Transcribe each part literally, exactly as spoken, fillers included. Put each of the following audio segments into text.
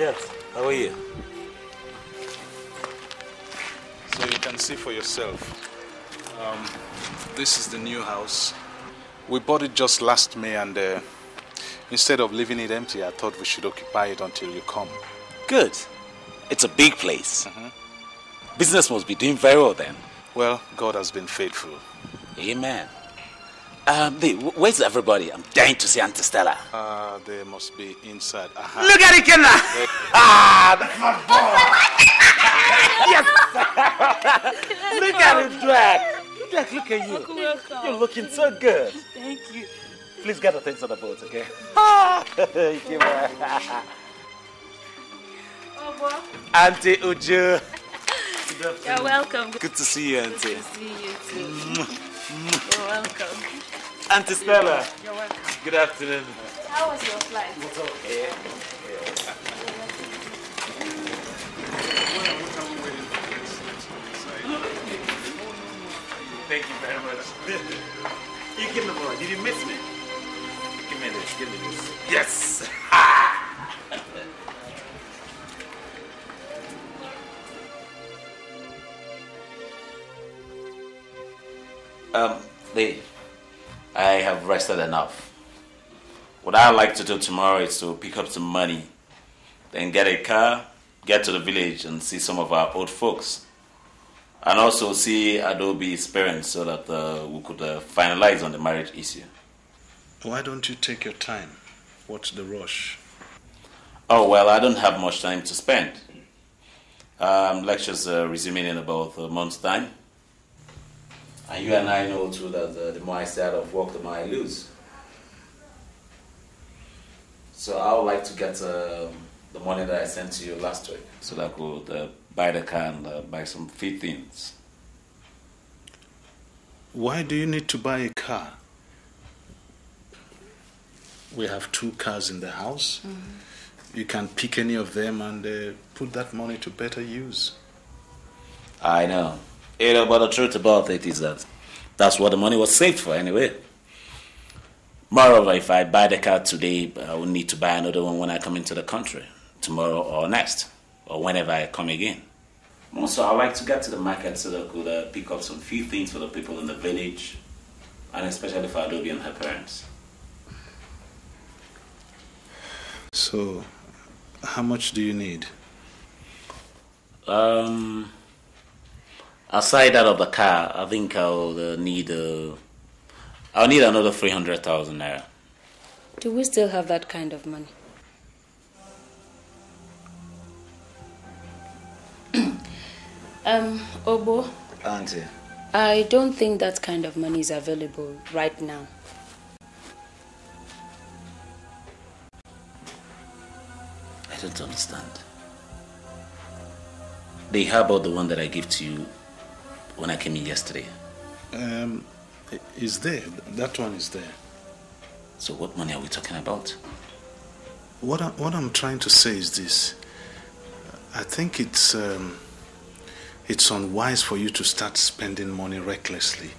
Yes. How are you? So you can see for yourself. Um, this is the new house. We bought it just last May, and uh, instead of leaving it empty, I thought we should occupy it until you come. Good. It's a big place. Mm-hmm. Business must be doing very well then. Well, God has been faithful. Amen. Um, they, where's everybody? I'm dying to see Auntie Stella. Uh, they must be inside. Uh-huh. Look at it, Kenna! Ah, that's my boy! Yes! Look at it, Drag! Drag, look at you. You're looking so good. Thank you. Please gather things on the boat, okay? Auntie Uju. You're welcome. Good to see you, Auntie. Good to see you, too. You're welcome. Auntie Stella. You're welcome. Good afternoon. How was your flight? It was okay. Thank you very much. You give me more. Did you miss me? Give me this. Give me this. Yes! Ah! Um, Dave, I have rested enough. What I'd like to do tomorrow is to pick up some money, then get a car, get to the village and see some of our old folks. And also see Adobi's parents so that uh, we could uh, finalize on the marriage issue. Why don't you take your time? What's the rush? Oh, well, I don't have much time to spend. Um, lectures are resuming in about a month's time. And you and I know too that uh, the more I stay out of work, the more I lose. So I would like to get uh, the money that I sent to you last week so that I could uh, buy the car and uh, buy some few things. Why do you need to buy a car? We have two cars in the house. Mm-hmm. You can pick any of them and uh, put that money to better use. I know. You know, but the truth about it is that that's what the money was saved for anyway. Moreover, if I buy the car today, I will need to buy another one when I come into the country, tomorrow or next, or whenever I come again. Also, I like to get to the market so that I could uh, pick up some few things for the people in the village, and especially for Adobi and her parents. So, how much do you need? Um... Aside that of the car, I think I'll uh, need uh, I'll need another three hundred thousand naira. Do we still have that kind of money? um, Obo. Auntie. I don't think that kind of money is available right now. I don't understand. They how about the one that I gave to you when I came in yesterday? Um, it's there. That one is there. So what money are we talking about? What, I, what I'm trying to say is this. I think it's, um, it's unwise for you to start spending money recklessly.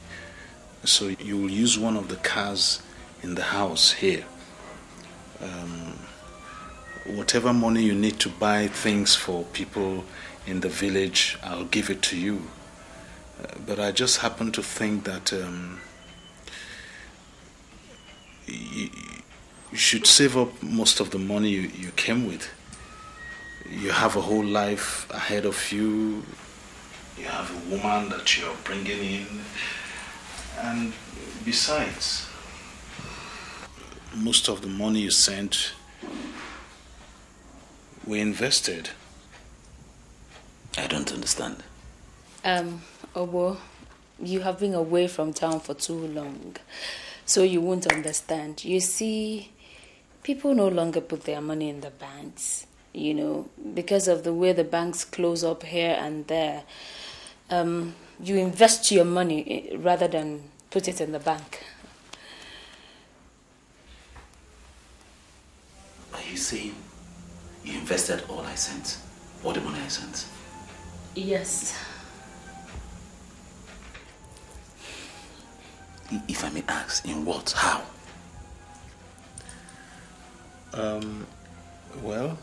So you will use one of the cars in the house here. Um, whatever money you need to buy things for people in the village, I'll give it to you. But I just happen to think that um, you, you should save up most of the money you, you came with. You have a whole life ahead of you. You have a woman that you're bringing in. And besides, most of the money you sent, we invested. I don't understand. Um... Obo, you have been away from town for too long, so you won't understand. You see, people no longer put their money in the banks, you know, because of the way the banks close up here and there. Um, you invest your money rather than put it in the bank. Are you saying you invested all I sent, all the money I sent? Yes. If I may ask, in what? How? Um, well,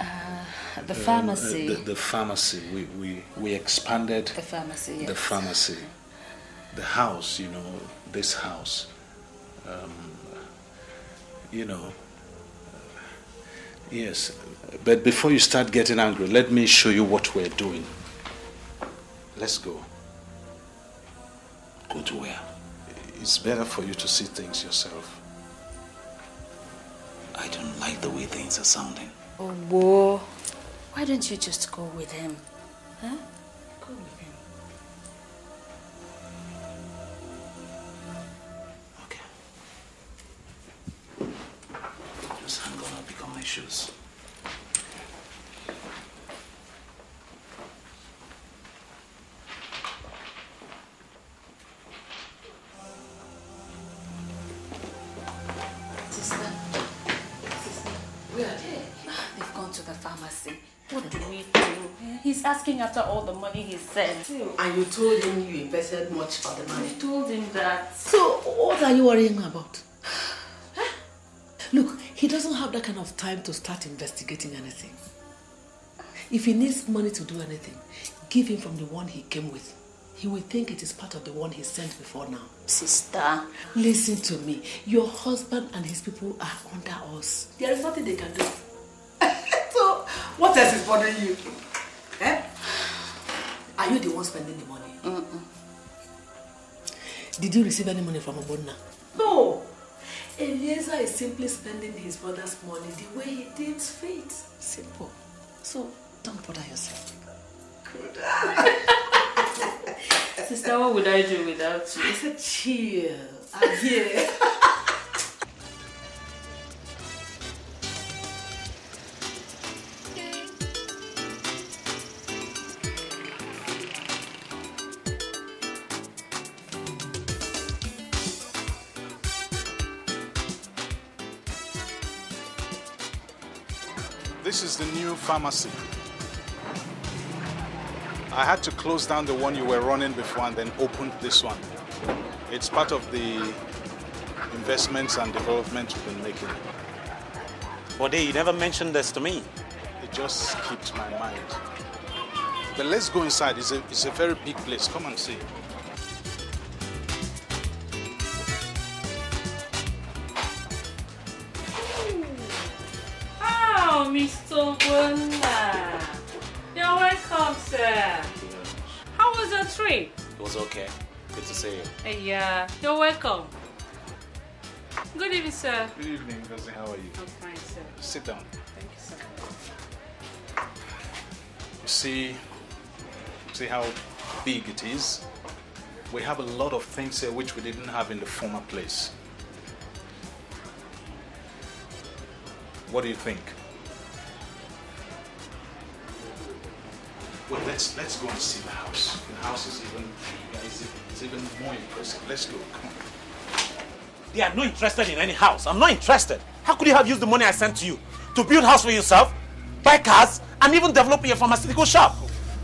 Uh, the pharmacy. Um, uh, the, the pharmacy. We, we, we expanded. The pharmacy, yes. The pharmacy. The house, you know, this house. Um, you know. Yes, but before you start getting angry, let me show you what we're doing. Let's go. Go to where? It's better for you to see things yourself. I don't like the way things are sounding. Oh, whoa. Why don't you just go with him? Huh? Go with him. Okay. Just hang on, I'll pick up my shoes. He's asking after all the money he sent. And you told him you invested much of the money? I told him that. So what are you worrying about? Huh? Look, he doesn't have that kind of time to start investigating anything. If he needs money to do anything, give him from the one he came with. He will think it is part of the one he sent before now. Sister. Listen to me. Your husband and his people are under us. There is nothing they can do. So what else is bothering you? Eh? Are you the one spending the money? Mm-mm. Did you receive any money from Obonna? No. Eliezer is simply spending his brother's money the way he deems fit. Simple. So don't bother yourself. Good. Sister, what would I do without you? I said chill. I'm here. This is the new pharmacy. I had to close down the one you were running before and then opened this one. It's part of the investments and development we've been making. Bode, you never mentioned this to me. It just skipped my mind. But let's go inside. It's a, it's a very big place. Come and see. Mister Obonna, you're welcome, sir. How was your trip? It was okay. Good to see you. Uh, yeah, you're welcome. Good evening, sir. Good evening, Gozi. How are you? I'm fine, sir. Sit down. Thank you, sir. You see, see how big it is? We have a lot of things here which we didn't have in the former place. What do you think? Well, let's let's go and see the house. The house is even is, is even more impressive. Let's go. Come on. They are not interested in any house. I'm not interested. How could you have used the money I sent to you to build a house for yourself, buy cars, and even develop your pharmaceutical shop?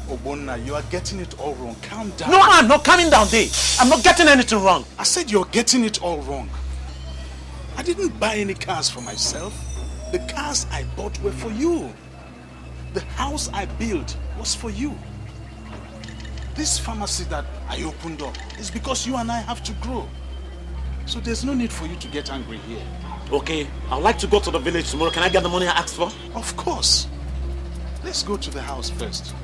Obonna, you are getting it all wrong. Calm down. No, I'm not coming down there. I'm not getting anything wrong. I said you're getting it all wrong. I didn't buy any cars for myself. The cars I bought were for you. The house I built was for you. This pharmacy that I opened up is because you and I have to grow. So there's no need for you to get angry here. Okay, I'd like to go to the village tomorrow. Can I get the money I asked for? Of course. Let's go to the house first.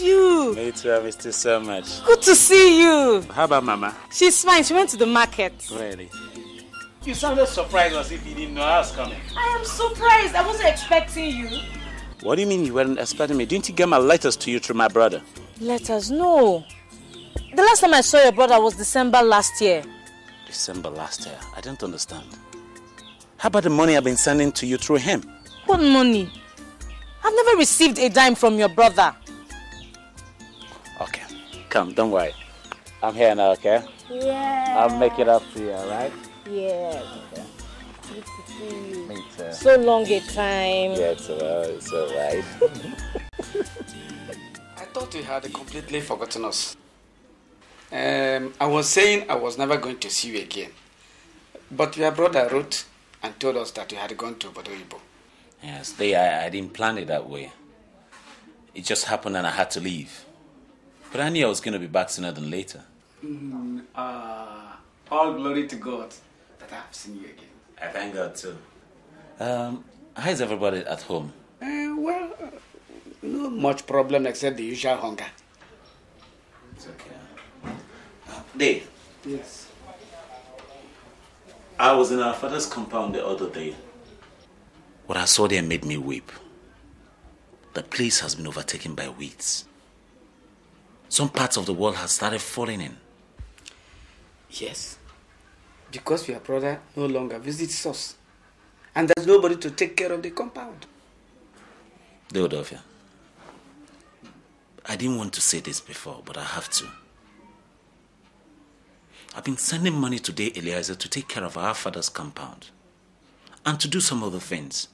missed you. Me too, I missed you so much. Good to see you. How about Mama? She's fine, she went to the market. Really? You sounded surprised as if you didn't know I was coming. I am surprised, I wasn't expecting you. What do you mean you weren't expecting me? Didn't you get my letters to you through my brother? Letters? No. The last time I saw your brother was December last year. December last year? I don't understand. How about the money I've been sending to you through him? What money? I've never received a dime from your brother. Okay, come, don't worry. I'm here now, okay? Yeah. I'll make it up to you, alright? Yeah. Okay. Good to see you. Me too. So long a time. Yeah, it's alright. It's alright. I thought you had completely forgotten us. Um, I was saying I was never going to see you again. But your brother wrote and told us that you had gone to Obodoyibo. Yes, they, I, I didn't plan it that way. It just happened and I had to leave. But I knew I was going to be back sooner than later. Mm, uh, all glory to God that I have seen you again. I thank God too. Um, how is everybody at home? Uh, well, uh, not much problem except the usual hunger. It's okay. Uh, Dave. Yes. I was in our father's compound the other day. What I saw there made me weep. The place has been overtaken by weeds. Some parts of the world have started falling in. Yes, because your brother no longer visits us. And there's nobody to take care of the compound. Deodovia, I didn't want to say this before, but I have to. I've been sending money today, Eliezer, to take care of our father's compound and to do some other things.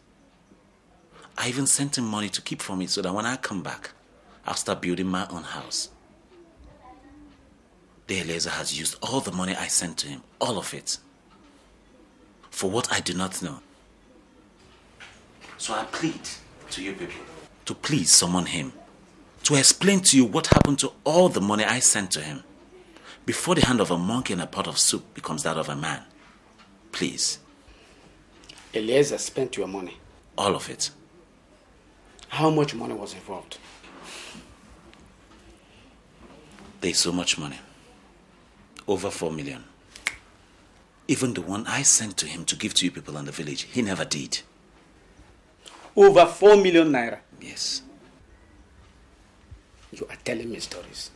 I even sent him money to keep for me so that when I come back, I'll start building my own house. The Eliezer has used all the money I sent to him, all of it, for what I do not know. So I plead to you people to please summon him, to explain to you what happened to all the money I sent to him. Before the hand of a monkey in a pot of soup becomes that of a man, please. Eliezer spent your money? All of it. How much money was involved? There's so much money. Over four million. Even the one I sent to him to give to you people in the village, he never did. Over four million naira? Yes. You are telling me stories.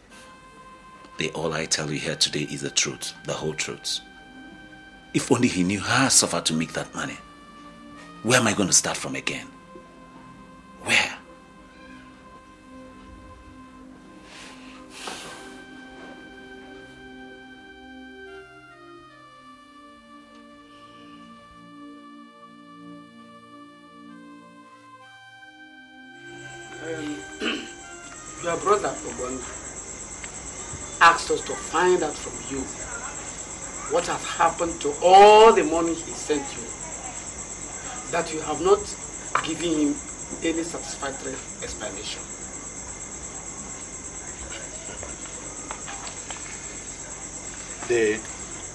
The all I tell you here today is the truth, the whole truth. If only he knew how I suffered to make that money. Where am I going to start from again? Where? Um, your brother, Obonna, asked us to find out from you what has happened to all the money he sent you, that you have not given him any satisfactory explanation. The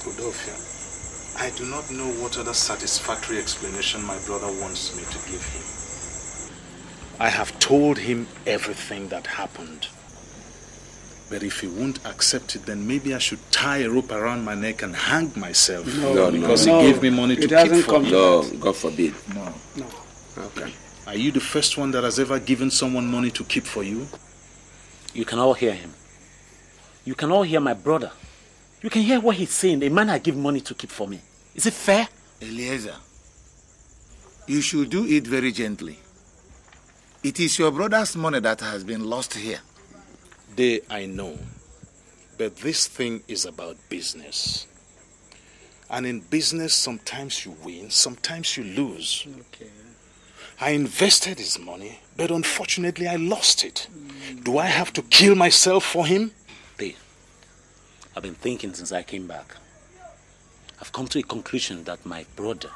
Udofia, I do not know what other satisfactory explanation my brother wants me to give him. I have told him everything that happened. But if he won't accept it, then maybe I should tie a rope around my neck and hang myself. No, no, because no, he gave me money to keep for me. No, God forbid. No. No. Okay. Are you the first one that has ever given someone money to keep for you? You can all hear him. You can all hear my brother. You can hear what he's saying. A man I give money to keep for me. Is it fair? Eliezer, you should do it very gently. It is your brother's money that has been lost here. Day I know, but this thing is about business, and in business sometimes you win, sometimes you lose. Okay. I invested his money, but unfortunately I lost it. Mm. Do I have to kill myself for him? Day, I've been thinking since I came back. I've come to a conclusion that my brother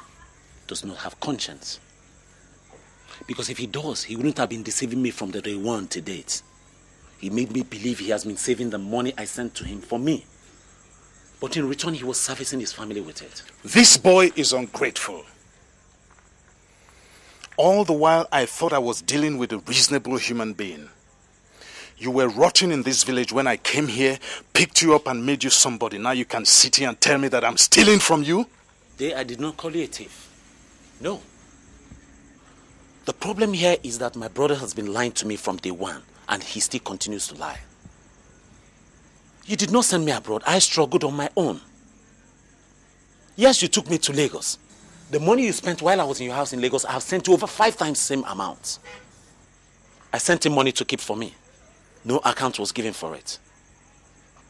does not have conscience, because if he does, he wouldn't have been deceiving me from the day one to date. He made me believe he has been saving the money I sent to him for me. But in return, he was servicing his family with it. This boy is ungrateful. All the while, I thought I was dealing with a reasonable human being. You were rotting in this village when I came here, picked you up and made you somebody. Now you can sit here and tell me that I'm stealing from you? They, I did not call you a thief. No. The problem here is that my brother has been lying to me from day one, and he still continues to lie. You did not send me abroad. I struggled on my own. Yes, you took me to Lagos. The money you spent while I was in your house in Lagos, I have sent you over five times the same amount. I sent him money to keep for me. No account was given for it.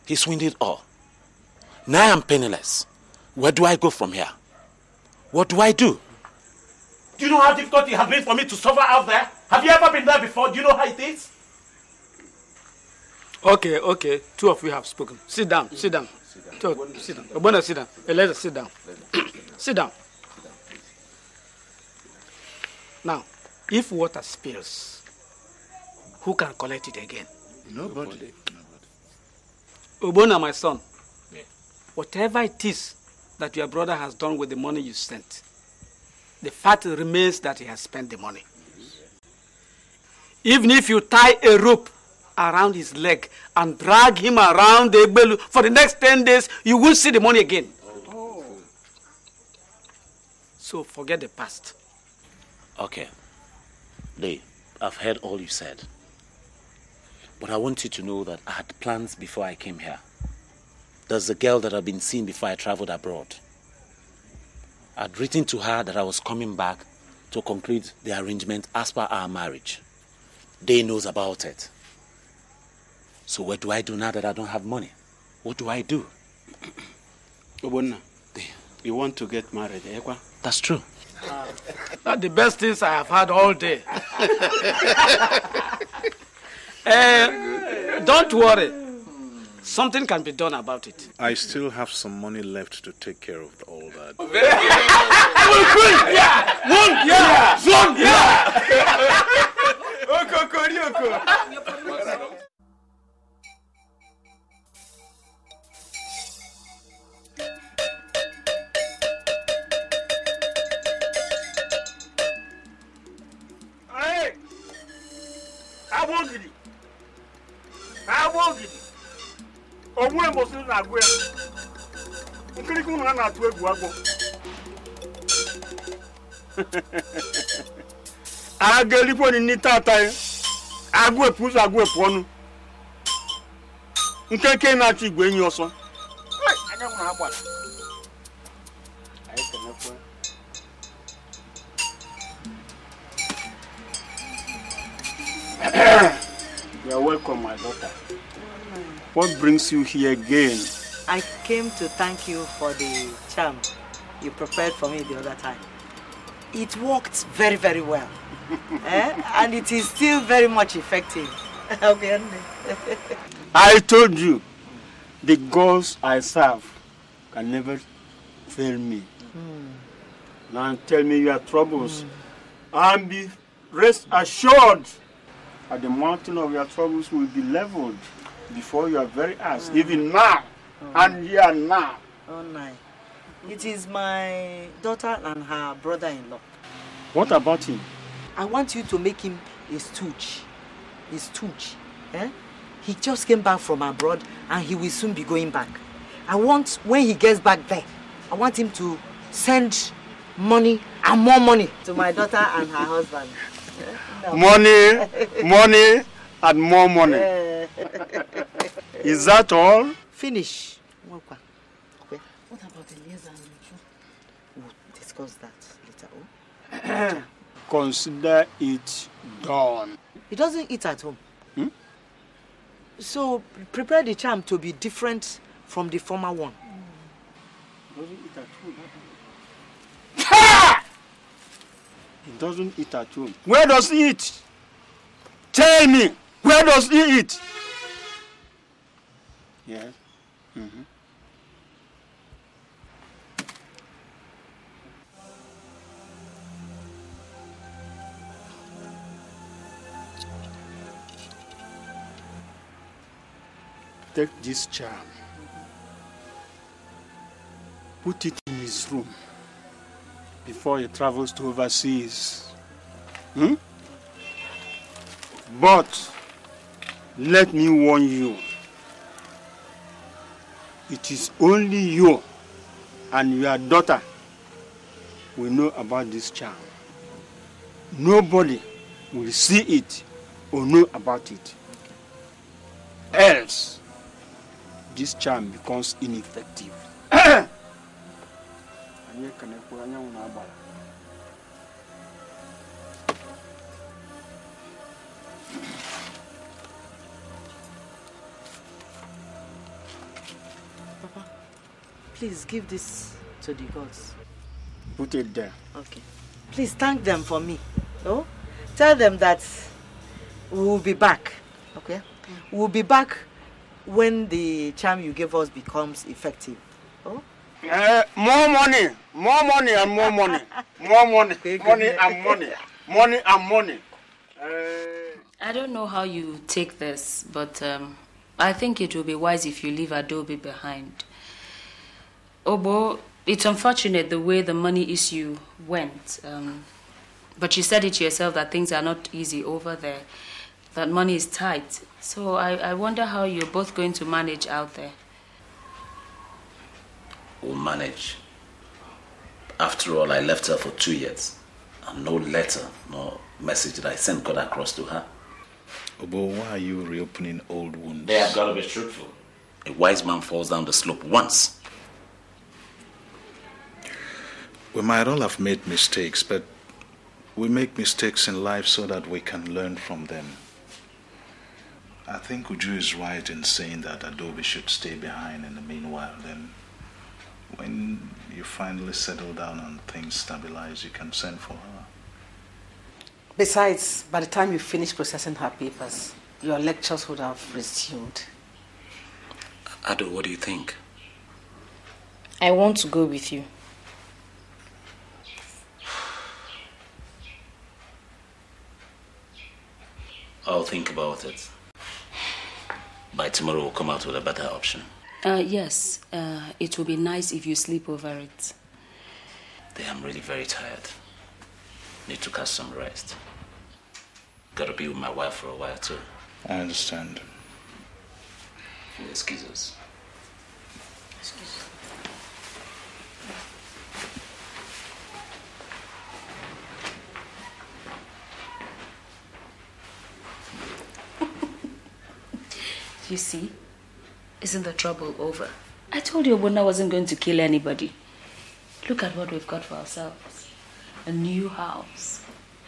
He swindled all. Now I am penniless. Where do I go from here? What do I do? Do you know how difficult it has been for me to suffer out there? Have you ever been there before? Do you know how it is? Okay, okay. Two of you have spoken. Sit down, sit down. Sit down. Obonna, sit down. Obonna, sit down. Eliezer, sit down. Sit down. Now, if water spills, who can collect it again? Nobody. Obonna, my son, yeah. Whatever it is that your brother has done with the money you sent, the fact remains that he has spent the money. Yes. Even if you tie a rope around his leg and drag him around the bell for the next ten days, you won't see the money again. Oh. So forget the past. Okay. Lee, I've heard all you said. But I want you to know that I had plans before I came here. There's a girl that I've been seeing before I traveled abroad. I'd written to her that I was coming back to conclude the arrangement as per our marriage. They knows about it. So what do I do now that I don't have money? What do I do? Obonna, you want to get married, eh? That's true. Uh, that's the best things I have had all day. uh, don't worry. Something can be done about it. I still have some money left to take care of all that. One, yeah! One, yeah! One, I get it when you need that time. I go push, I go upon you. Can't get that you when you're so. I don't have one. I cannot go. You are welcome, my daughter. What brings you here again? I came to thank you for the charm you prepared for me the other time. It worked very, very well. eh? And it is still very much effective. Okay. I told you, the gods I serve can never fail me. Mm. Now tell me your troubles. Mm. And be rest assured that the mountain of your troubles will be leveled before your very eyes, mm. even now, mm. and here now. Oh, nice. It is my daughter and her brother-in-law. What about him? I want you to make him a stooge. A stooge. Eh? He just came back from abroad and he will soon be going back. I want, when he gets back there, I want him to send money and more money to my daughter and her husband. No. Money, money, and more money. Yeah. Is that all? Finish. What about Eliezer and Uju? We'll discuss that later on. Consider it done. He doesn't eat at home. Hmm? So prepare the charm to be different from the former one. He doesn't eat at home. Ha! He doesn't eat at home. Where does he eat? Tell me, where does he eat? Yes. Mm-hmm. Take this charm, put it in his room before he travels to overseas. Hmm? But Let me warn you. It is only you and your daughter will know about this child. Nobody will see it or know about it. Else, this charm becomes ineffective. Papa, please give this to the gods. Put it there. Okay. Please thank them for me. Oh, tell them that we will be back. Okay. We'll be back when the charm you gave us becomes effective. Oh? Uh, more money, more money and more money. More money, money and money. Money and money. Uh... I don't know how you take this, but um, I think it will be wise if you leave Adobi behind. Obo, it's unfortunate the way the money issue went, um, but you said it yourself that things are not easy over there. That money is tight. So I, I wonder how you're both going to manage out there. We'll manage. After all, I left her for two years. And no letter, no message that I sent got across to her. Obo, why are you reopening old wounds? They have got to be truthful. A wise man falls down the slope once. We might all have made mistakes, but we make mistakes in life so that we can learn from them. I think Uju is right in saying that Adobi should stay behind in the meanwhile. Then when you finally settle down and things stabilize, you can send for her. Besides, by the time you finish processing her papers, your lectures would have resumed. Ado, what do you think? I want to go with you. I'll think about it. By tomorrow, we'll come out with a better option. Uh, yes, uh, it will be nice if you sleep over it. I'm really very tired. Need to catch some rest. Gotta be with my wife for a while, too. I understand. Excuse us. Excuse us. You see, isn't the trouble over? I told you Obonna wasn't going to kill anybody. Look at what we've got for ourselves. A new house,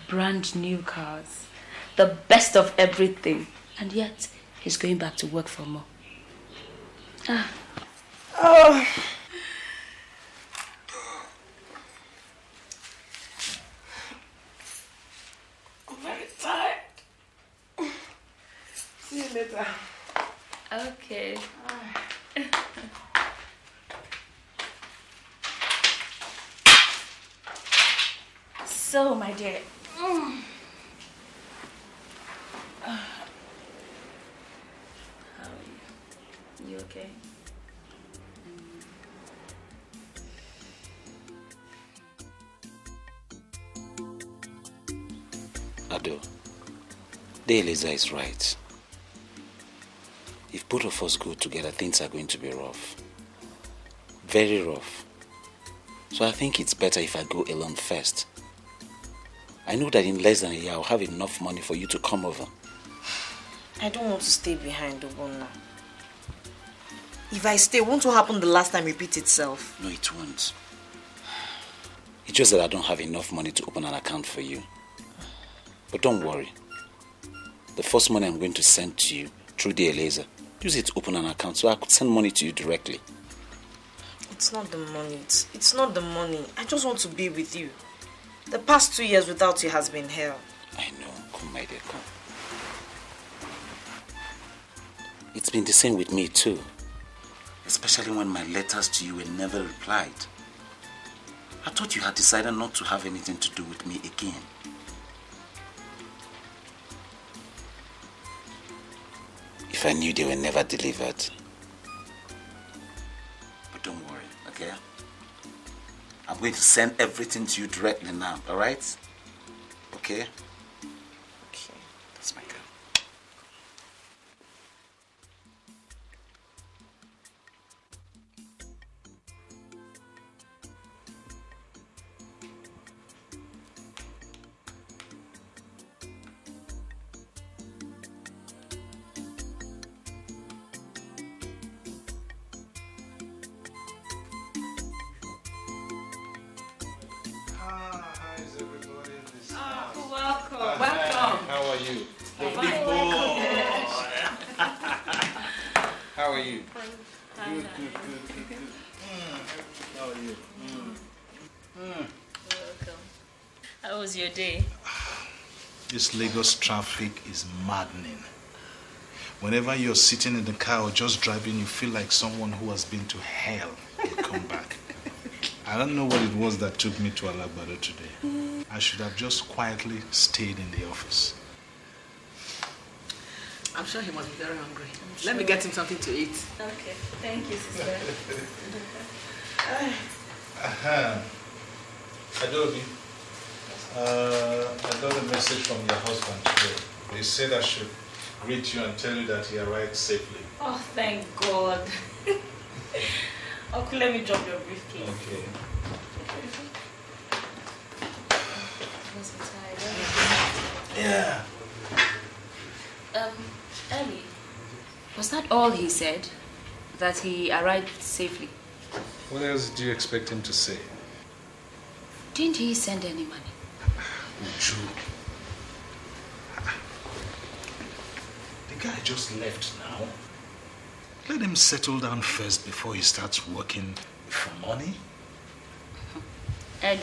brand new cars, the best of everything. And yet, he's going back to work for more. Ah. Oh. I'm very tired. See you later. Okay. Right. So, my dear. Mm. How are you? You okay? Ado, the Eliezer is right. If both of us go together, things are going to be rough. Very rough. So I think it's better if I go alone first. I know that in less than a year, I'll have enough money for you to come over. I don't want to stay behind, Obonna. If I stay, won't what happened the last time repeat itself? No, it won't. It's just that I don't have enough money to open an account for you. But don't worry. The first money I'm going to send to you through the Eliezer, use it to open an account so I could send money to you directly. It's not the money. It's, it's not the money. I just want to be with you. The past two years without you has been hell. I know. Come, my dear, come. It's been the same with me too. Especially when my letters to you were never replied. I thought you had decided not to have anything to do with me again. If I knew they were never delivered. But don't worry, okay? I'm going to send everything to you directly now, all right? Okay? Okay. That's my girl. you? Hey, big boy. How are you? Fine. Good, good, good, good, good. Mm. How are you? Mm. Mm. Welcome. How was your day? This Lagos traffic is maddening. Whenever you're sitting in the car or just driving, you feel like someone who has been to hell will come back. I don't know what it was that took me to Alagbado today. I should have just quietly stayed in the office. I'm sure he must be very hungry. Sure. Let me get him something to eat. Okay. Thank you, sister. uh-huh. Adobi, uh, I got a message from your husband today. They said I should greet you and tell you that he arrived safely. Oh, thank God. Okay, let me drop your briefcase. Okay. I must be tired. Yeah. Um, Ellie, was that all he said? That he arrived safely? What else do you expect him to say? Didn't he send any money? Uju. The guy just left now. Let him settle down first before he starts working for money. Ellie,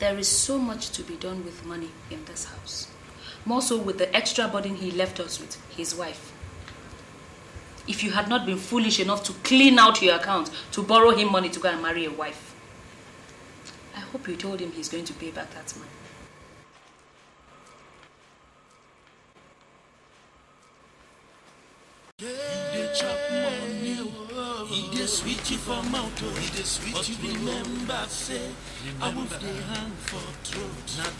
there is so much to be done with money in this house. More so with the extra burden he left us with, his wife. If you had not been foolish enough to clean out your account to borrow him money to go and marry a wife, I hope you told him he's going to pay back that money. Switch for mouth, but remember, say, I move the hand for throat. Not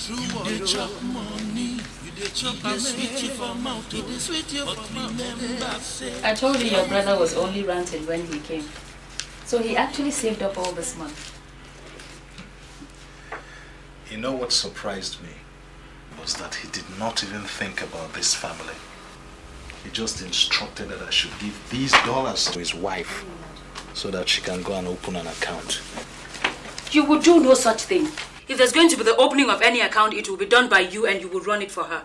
true, you chop money. You chop switch for mouth, but remember, say. I told you your brother was only ranting when he came. So he actually saved up all this money. You know what surprised me was that he did not even think about this family. He just instructed that I should give these dollars to his wife, so that she can go and open an account. You would do no such thing. If there's going to be the opening of any account, it will be done by you and you will run it for her.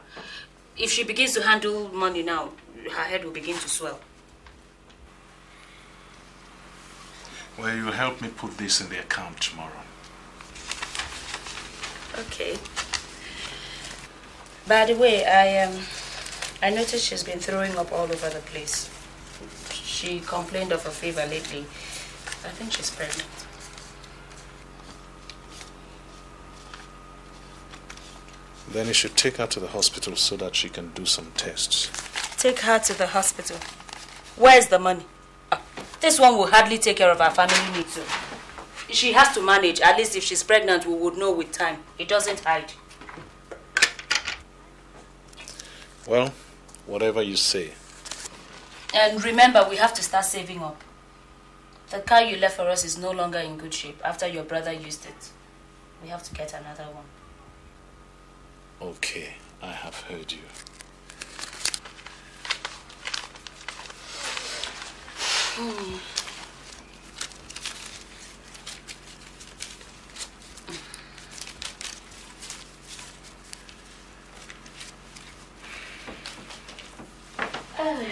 If she begins to handle money now, her head will begin to swell. Well, you'll help me put this in the account tomorrow. Okay. By the way, I, um, I noticed she's been throwing up all over the place. She complained of a fever lately. I think she's pregnant. Then you should take her to the hospital so that she can do some tests. Take her to the hospital? Where's the money? Oh, this one will hardly take care of our family needs. She has to manage. At least if she's pregnant, we would know with time. It doesn't hide. Well, whatever you say. And remember, we have to start saving up. The car you left for us is no longer in good shape after your brother used it. We have to get another one. Okay, I have heard you. Mm. Oh.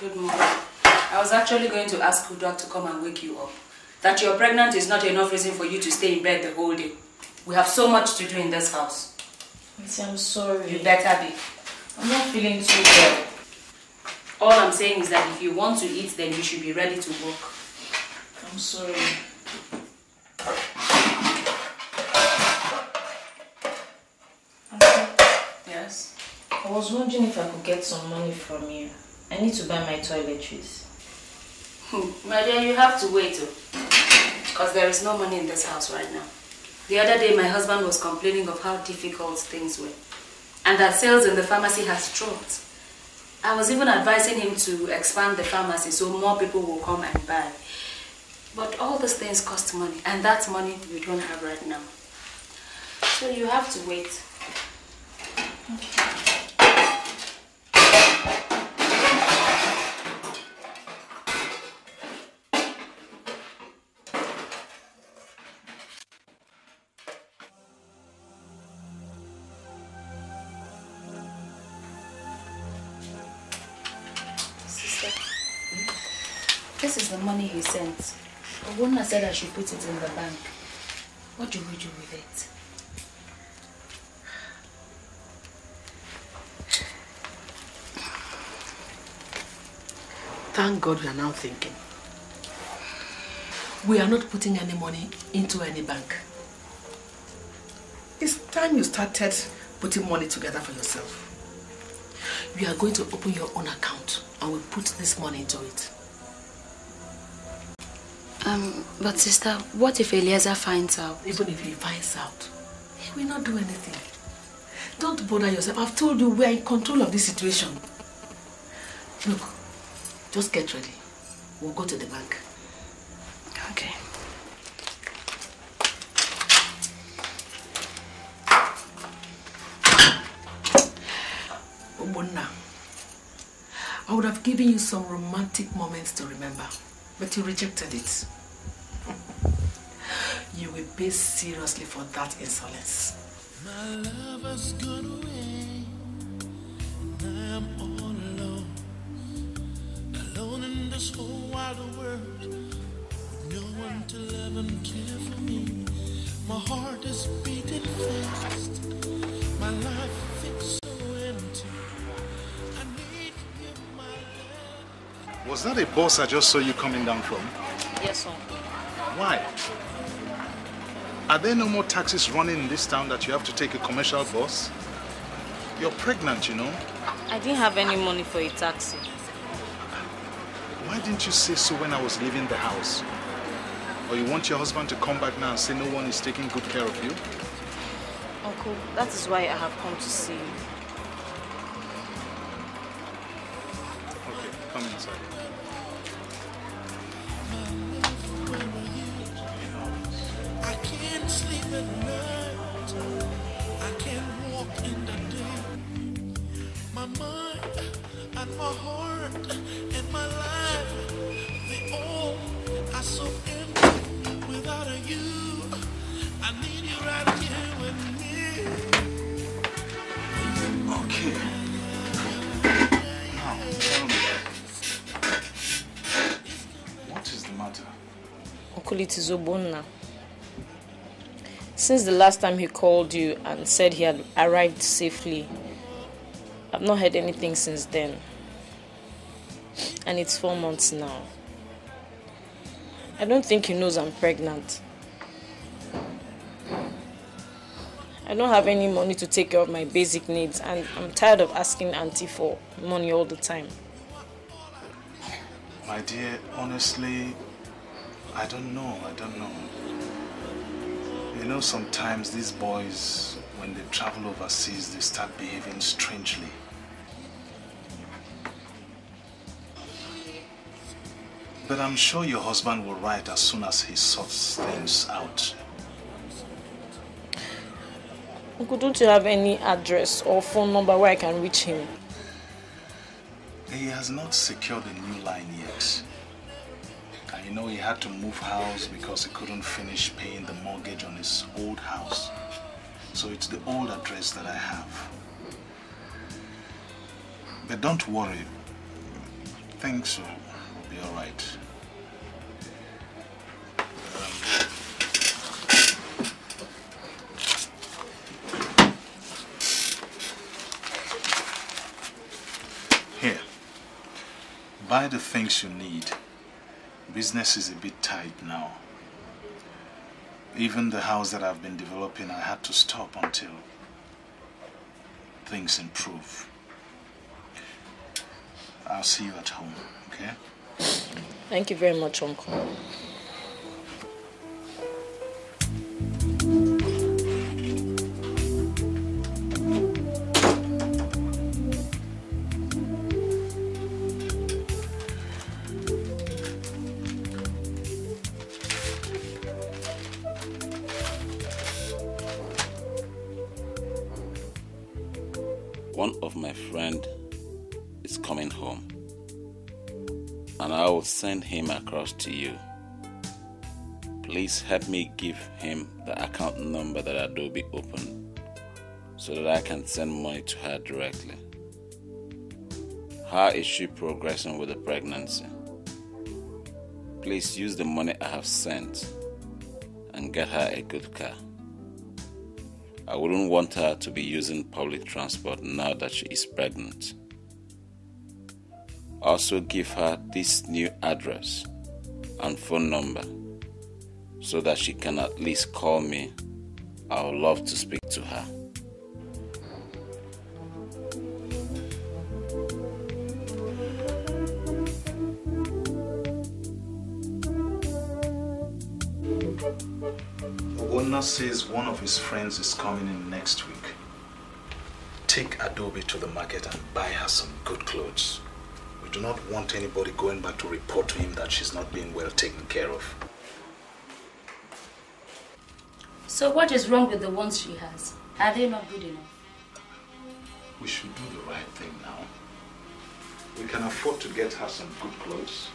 Good morning. I was actually going to ask Kudrak to come and wake you up. That you're pregnant is not enough reason for you to stay in bed the whole day. We have so much to do in this house. Auntie, I'm sorry. You better be. I'm not feeling too well. All I'm saying is that if you want to eat, then you should be ready to work. I'm sorry. I was wondering if I could get some money from you. I need to buy my toiletries. My dear, you have to wait, because there is no money in this house right now. The other day, my husband was complaining of how difficult things were. and that sales in the pharmacy has dropped. I was even advising him to expand the pharmacy so more people will come and buy. But all these things cost money, and that money we don't have right now. So you have to wait. Okay. This is the money he sent. Obonna said I should put it in the bank. What do we do with it? Thank God we are now thinking. We are not putting any money into any bank. It's time you started putting money together for yourself. You are going to open your own account and we put this money into it. Um, but sister, what if Eliezer finds out? Even if he finds out, he will not do anything. Don't bother yourself. I've told you we are in control of this situation. Look, just get ready. We'll go to the bank. Okay. Obonna, I would have given you some romantic moments to remember. But you rejected it. You will pay seriously for that insolence. My love has gone away, and I'm all alone. Alone in this whole wide world, with no one to love and care for me. My heart is beating fast, my life is so empty. I need you, my love. Was that a bus I just saw you coming down from? Yes, sir. Why? Are there no more taxis running in this town that you have to take a commercial bus? You're pregnant, you know. I didn't have any money for a taxi. Why didn't you say so when I was leaving the house? Or you want your husband to come back now and say no one is taking good care of you? Uncle, that is why I have come to see you. Okay, come inside. It is Obonna. Since the last time he called you and said he had arrived safely, I've not heard anything since then. And it's four months now. I don't think he knows I'm pregnant. I don't have any money to take care of my basic needs, and I'm tired of asking Auntie for money all the time. My dear, honestly, I don't know, I don't know. You know, sometimes these boys, when they travel overseas, they start behaving strangely. But I'm sure your husband will right as soon as he sorts things out. Uncle, don't you have any address or phone number where I can reach him? He has not secured a new line yet. You know, he had to move house because he couldn't finish paying the mortgage on his old house. So it's the old address that I have. But don't worry. Things will be all right. Um, here. Buy the things you need. Business is a bit tight now. Even the house that I've been developing, I had to stop until things improve. I'll see you at home, okay? Thank you very much, Uncle. one of my friend is coming home, and I will send him across to you. Please help me give him the account number that Adobi opened so that I can send money to her directly. How is she progressing with the pregnancy? Please use the money I have sent and get her a good car. I wouldn't want her to be using public transport now that she is pregnant. Also give her this new address and phone number so that she can at least call me. I would love to speak to her. Obonna says one of his friends is coming in next week. Take Adobi to the market and buy her some good clothes. We do not want anybody going back to report to him that she's not being well taken care of. So what is wrong with the ones she has? Are they not good enough? We should do the right thing now. We can afford to get her some good clothes.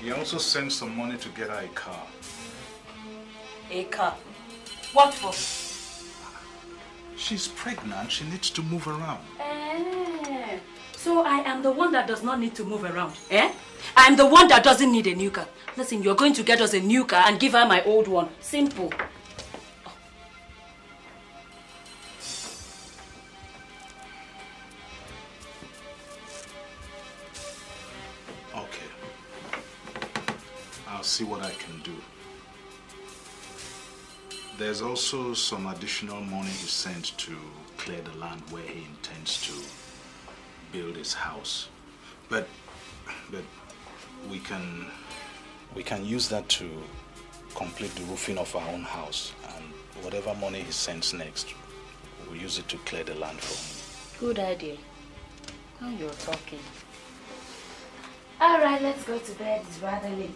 He also sent some money to get her a car. A car? What for? She's pregnant. She needs to move around. Eh. So I am the one that does not need to move around, eh? I am the one that doesn't need a new car. Listen, you're going to get us a new car and give her my old one. Simple. Oh. Okay. I'll see what I can do. There's also some additional money he sent to clear the land where he intends to build his house, but but we can we can use that to complete the roofing of our own house, and whatever money he sends next, we'll use it to clear the land for him. Good idea. Now you're talking. All right, let's go to bed. It's rather late.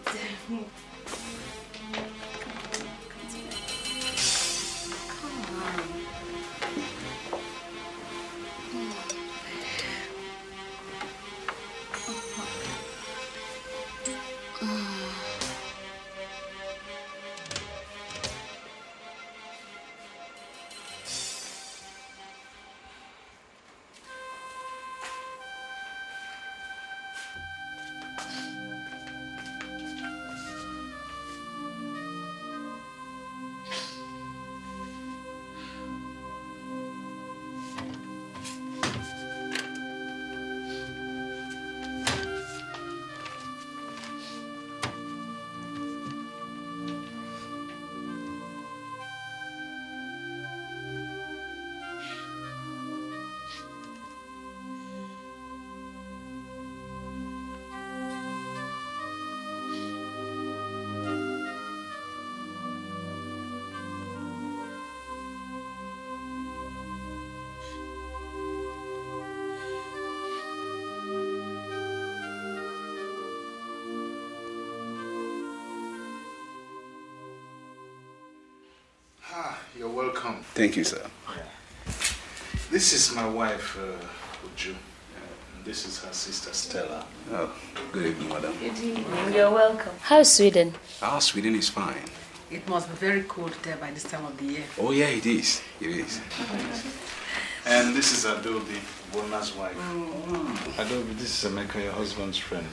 You're welcome. Thank you, sir. Yeah. This is my wife, uh, Uju. And this is her sister, Stella. Oh, good evening, madam. Good evening. You're welcome. How's Sweden? Our Sweden is fine. It must be very cold there by this time of the year. Oh, yeah, it is. It is. And this is Adobi, Obonna's wife. Mm. Adobi, this is Emeka, your husband's friend.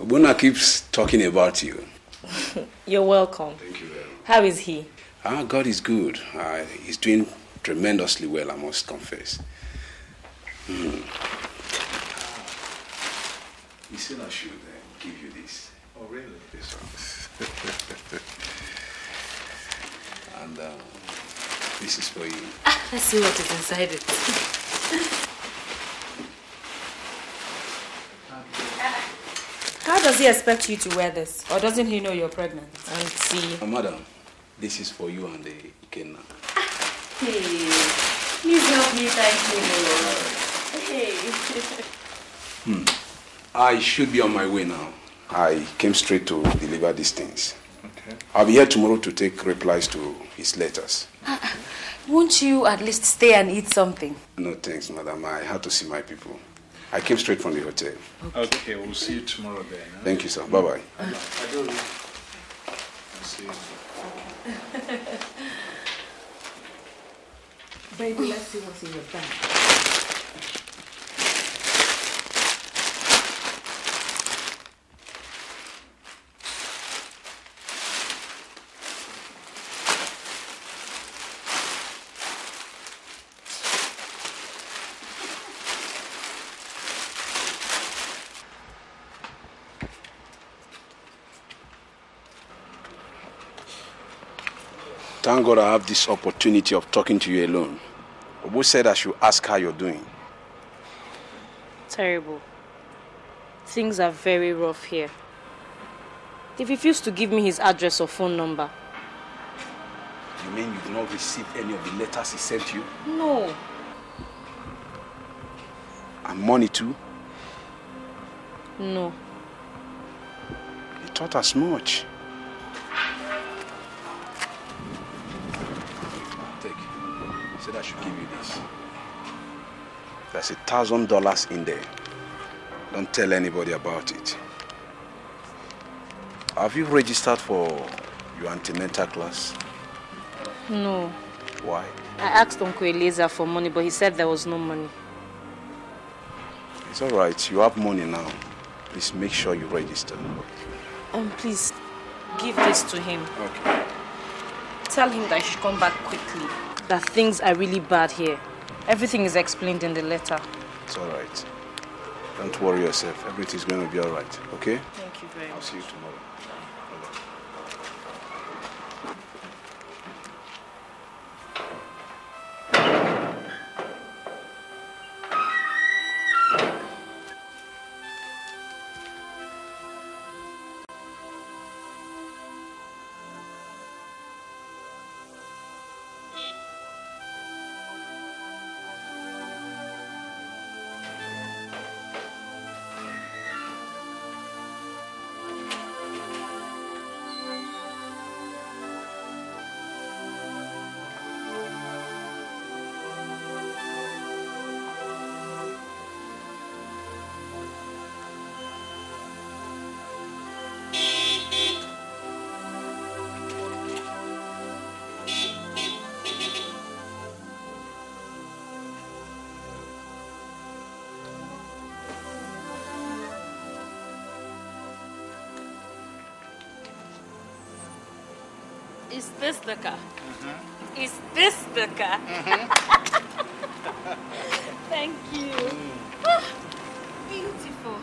Obonna keeps talking about you. You're welcome. Thank you very much. How is he? Ah, God is good. Uh, he's doing tremendously well, I must confess. Mm. He said I should uh, give you this. Oh, really? This one. And um, this is for you. Ah, let's see what is inside it. How does he expect you to wear this? Or doesn't he know you're pregnant? I see. Oh, madam. This is for you and the Ikenna. Hey, please help me, thank you. Hey. hmm. I should be on my way now. I came straight to deliver these things. Okay. I'll be here tomorrow to take replies to his letters. Uh, won't you at least stay and eat something? No thanks, madam. I had to see my people. I came straight from the hotel. Okay, okay, we'll see you tomorrow then. Huh? Thank you, sir. Bye-bye. Uh, Adobi. I'll see you. Baby, let's see what's in your bag. Thank God I have this opportunity of talking to you alone. Obu said I should ask how you're doing. Terrible. Things are very rough here. They refused to give me his address or phone number. You mean you've not received any of the letters he sent you? No. And money too? No. You thought as much. I should give you this. There's a thousand dollars in there. Don't tell anybody about it. Have you registered for your antenatal class? No. Why? I asked Uncle Eliezer for money, but he said there was no money. It's all right. You have money now. Please make sure you register. Um, please give this to him. Okay. Tell him that I should come back quickly. That things are really bad here. Everything is explained in the letter. It's all right. Don't worry yourself. Everything's going to be all right, okay? Thank you very much. I'll see you tomorrow. Is this the car? Mm-hmm. Is this the car? Mm-hmm. Thank you. Oh, beautiful.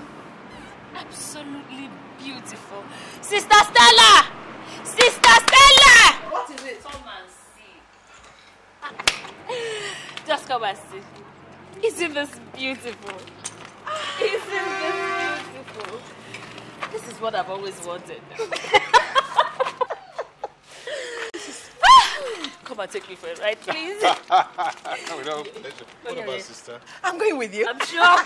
Absolutely beautiful. Sister Stella! Sister Stella! What is it? Come and see. Just come and see. Isn't this beautiful? Isn't this beautiful? This is what I've always wanted. Come and take me for a ride, please. No, we don't have pleasure. What about sister? I'm going with you. I'm sure.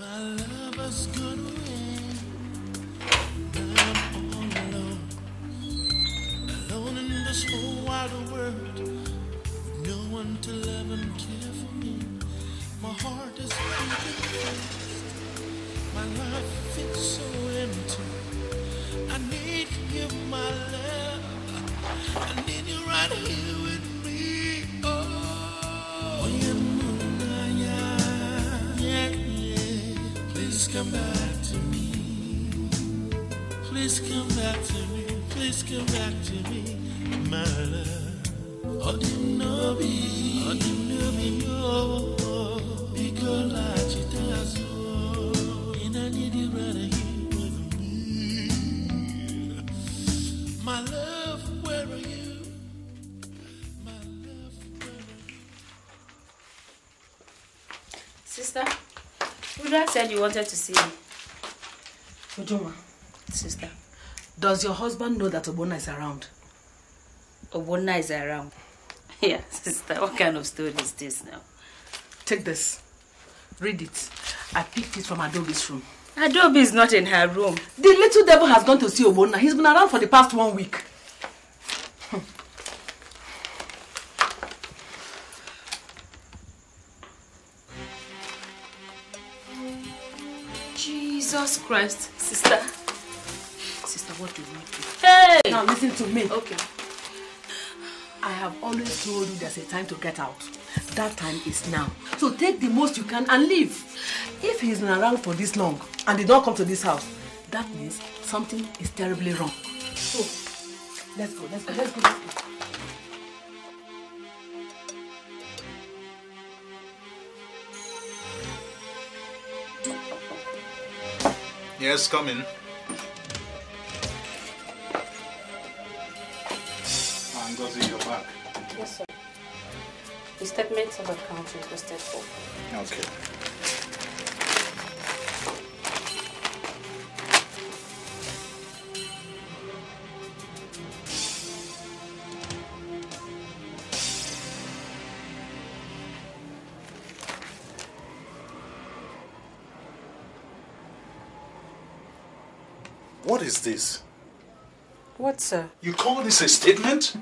My lover's gone away. I'm all alone. Alone in this whole wild world. With no one to love and care for me. My heart is breaking. My life is so empty. I need you, my love. I need you right here with me. Oh, yeah, yeah, yeah. Please come back to me. Please come back to me. Please come back to me, my love. Oh, you know me. Oh, you know me. Oh, oh, because I cheat as well. I need you right here with me. My love, where are you? My love, where are you? Sister, Uju said you wanted to see me. Ujuma. Sister. Does your husband know that Obonna is around? Obonna is around. Yeah, sister, what kind of story is this now? Take this. Read it. I picked it from Adobi's room. Adobi is not in her room. The little devil has gone to see Obonna. He's been around for the past one week. Hmm. Jesus Christ, sister. Sister, what do you want to do? Hey! Now listen to me. Okay. I have always told you there's a time to get out. That time is now. So take the most you can and leave. If he's been around for this long and did not come to this house, that means something is terribly wrong. So, let's go, let's go, let's go, let's go. Yes, come in. Your back. Yes, sir. The statement of account is requested for. Okay. What is this? What, sir? You call this a statement?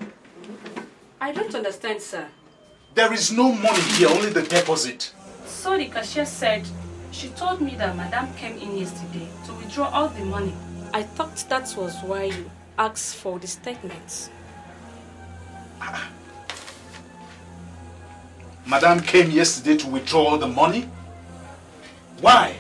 I don't understand, sir. There is no money here, only the deposit. So the cashier said, she told me that Madame came in yesterday to withdraw all the money. I thought that was why you asked for the statements. Ah. Madame came yesterday to withdraw all the money? Why?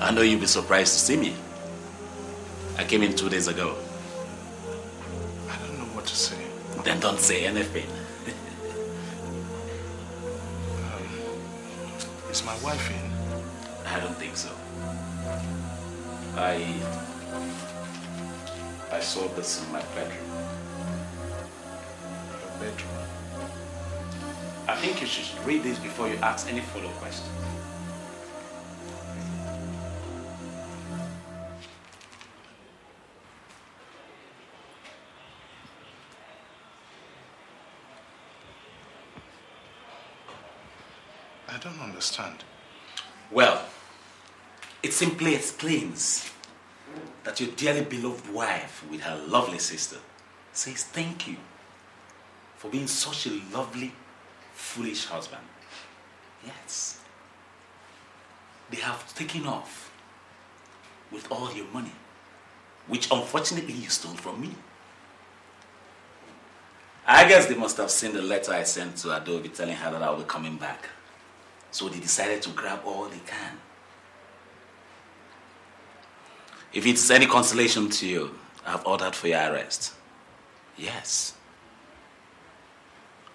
I know you'll be surprised to see me. I came in two days ago. I don't know what to say. Then don't say anything. um, is my wife in? I don't think so. I... I saw this in my bedroom. Your bedroom? I think you should read this before you ask any follow-up questions. I don't understand. Well, it simply explains that your dearly beloved wife with her lovely sister says thank you for being such a lovely, foolish husband. Yes. They have taken off with all your money, which unfortunately you stole from me. I guess they must have seen the letter I sent to Adobi telling her that I'll be coming back. So they decided to grab all they can. If it's any consolation to you, I've ordered for your arrest. Yes.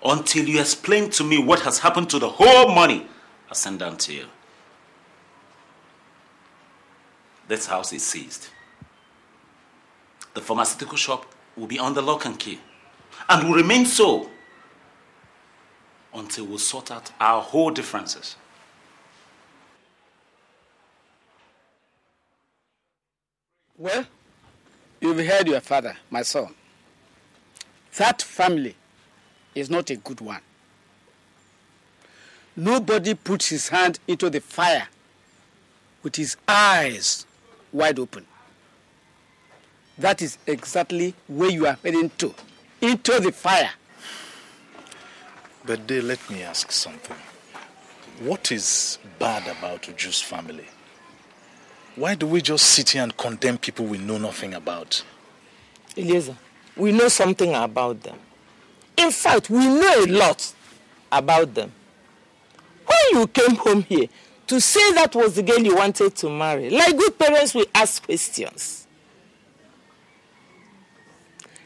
Until you explain to me what has happened to the whole money I sent down to you. This house is seized. The pharmaceutical shop will be under lock and key and will remain so until we sort out our whole differences. Well, you've heard your father, my son. That family is not a good one. Nobody puts his hand into the fire with his eyes wide open. that is exactly where you are heading to, into the fire. But they, let me ask something. What is bad about Uju's family? Why do we just sit here and condemn people we know nothing about? Eliezer, we know something about them. In fact, we know a lot about them. When you came home here to say that was the girl you wanted to marry, like good parents, we ask questions.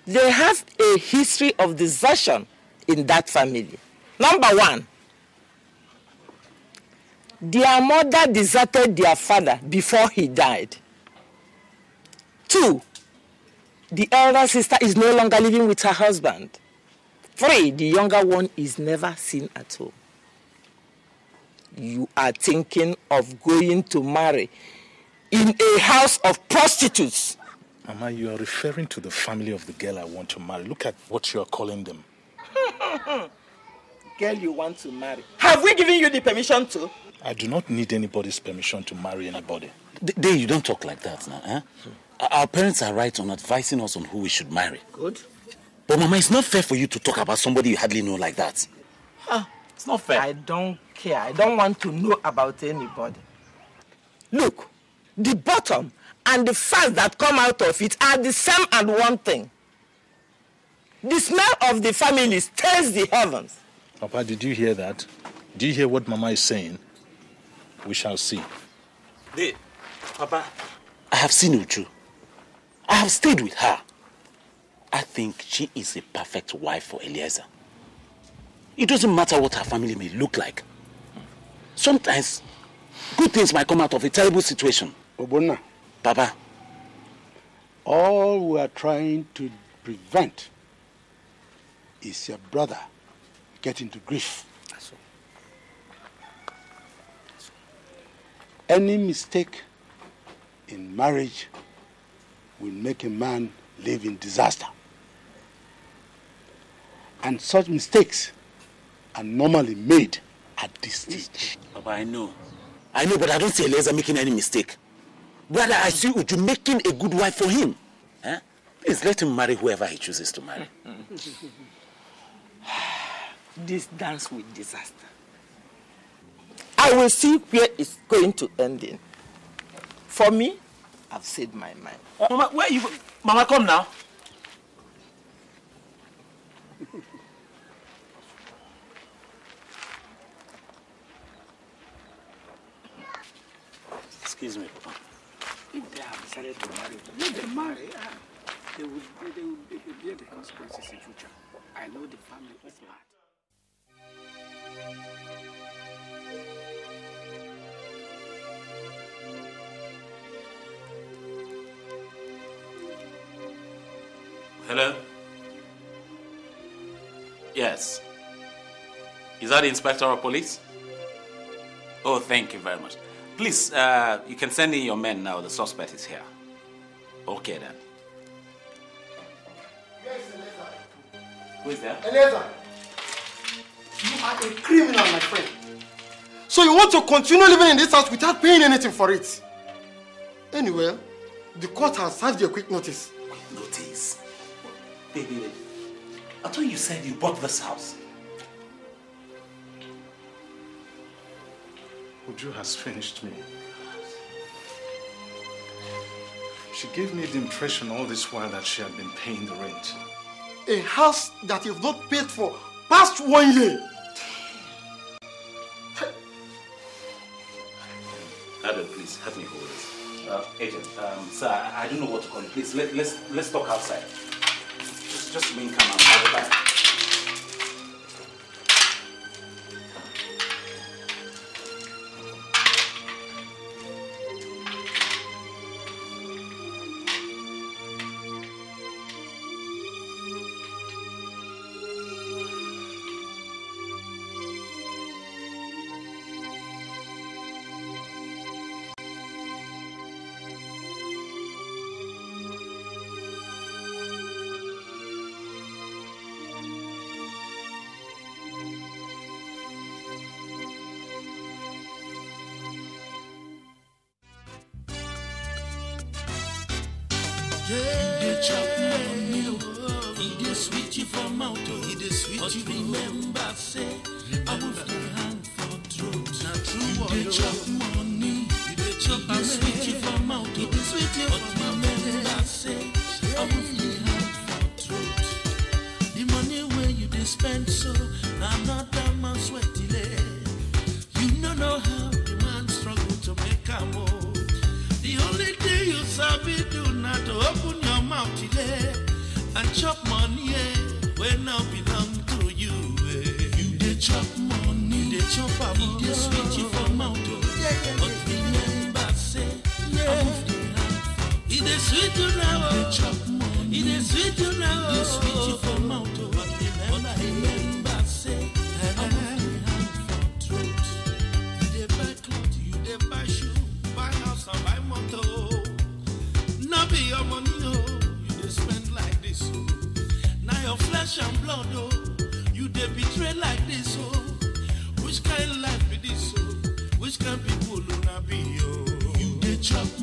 They have a history of desertion in that family. Number one, their mother deserted their father before he died. Two, the elder sister is no longer living with her husband. Three, the younger one is never seen at all. You are thinking of going to marry in a house of prostitutes. Mama, you are referring to the family of the girl I want to marry. Look at what you are calling them. Girl you want to marry. Have we given you the permission to? I do not need anybody's permission to marry anybody. Dey, you don't talk like that now. Eh? Hmm. Our parents are right on advising us on who we should marry. Good. But Mama, it's not fair for you to talk about somebody you hardly know like that. Huh. It's not fair. I don't care. I don't want to know about anybody. Look, the bottom and the facts that come out of it are the same and one thing. The smell of the family stains the heavens. Papa, did you hear that? Do you hear what Mama is saying? We shall see. They, Papa, I have seen Uju. I have stayed with her. I think she is a perfect wife for Eliezer. It doesn't matter what her family may look like. Sometimes, good things might come out of a terrible situation. Obonna. Papa. All we are trying to prevent is your brother getting into grief. Any mistake in marriage will make a man live in disaster. And such mistakes are normally made at this stage. Papa, I know. I know, but I don't see Eliezer making any mistake. Brother, I see Uju making a good wife for him. Huh? Please let him marry whoever he chooses to marry. This dance with disaster. I will see where it's going to end in. For me, I've said my mind. Uh, Mama, where are you? Mama, come now. Excuse me, Papa. If they have decided to marry, if they marry, uh, they will they will bear the consequences in future. I know the family is mad. Hello? Yes. Is that the inspector of police? Oh, thank you very much. Please, uh, you can send in your men now. The suspect is here. Okay, then. Yes, Eliezer. Who is there? Eliezer. You are a criminal, my friend. So you want to continue living in this house without paying anything for it? Anyway, the court has served you a quick notice. Quick notice? Baby, baby, I thought you said you bought this house. Uju has finished me. She gave me the impression all this while that she had been paying the rent. A house that you've not paid for past one year. Adam, please, help me hold this. Uh, agent, um, sir, I don't know what to call you. Please, let, let's, let's talk outside. Just mean come out. I'll be back. Yeah. But you remember, say, I will be hand for drugs. Now true or you chop money, you dey chop and sweet you for mouth. It is sweet you, but remember, say, I will be hand for drugs. The money where you dey spend, so now not that man sweat delay. You no know how the man struggle to make a move. The only thing you sabi do now to open your mouth today and chop money, when I belong to you, eh. You dey chop money, dey chop up, you dey sweet you for mouth, yeah, yeah, but remember say, yeah. I move the hand. It dey sweet you now, dey chop money, it dey sweet you now, dey sweet you for mouth, but remember, remember say, I move the hand for truth. You dey buy clothes, you dey buy shoe, buy house and buy motor. No be your money, oh, you dey spend like this, oh. Your flesh and blood, oh, you dey betray like this, oh. Which kind of life be this, oh? Which kind of people, oh, na be, oh? You dey chop